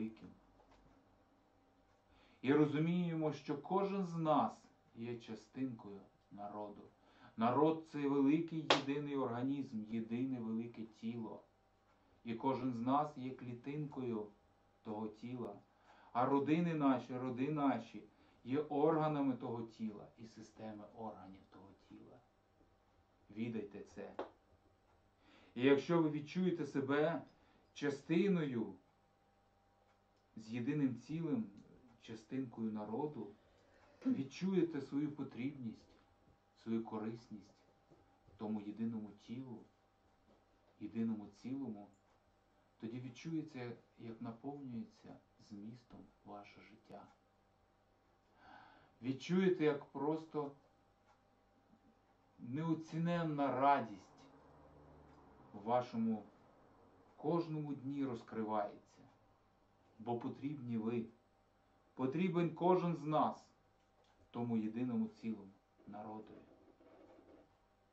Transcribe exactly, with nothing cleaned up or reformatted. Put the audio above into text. викликів. І розуміємо, що кожен з нас є частинкою народу. Народ – це великий єдиний організм, єдине велике тіло. І кожен з нас є клітинкою того тіла. А родини наші, роди наші є органами того тіла і системи органів того тіла. Відайте це. І якщо ви відчуєте себе частиною, з єдиним цілим, частинкою народу, відчуєте свою потрібність, свою корисність тому єдиному тілу, єдиному цілому, тоді відчується, як наповнюється змістом ваше життя. Відчуєте, як просто неоціненна радість в вашому кожному дні розкривається. Бо потрібні ви, потрібен кожен з нас тому єдиному цілому народові.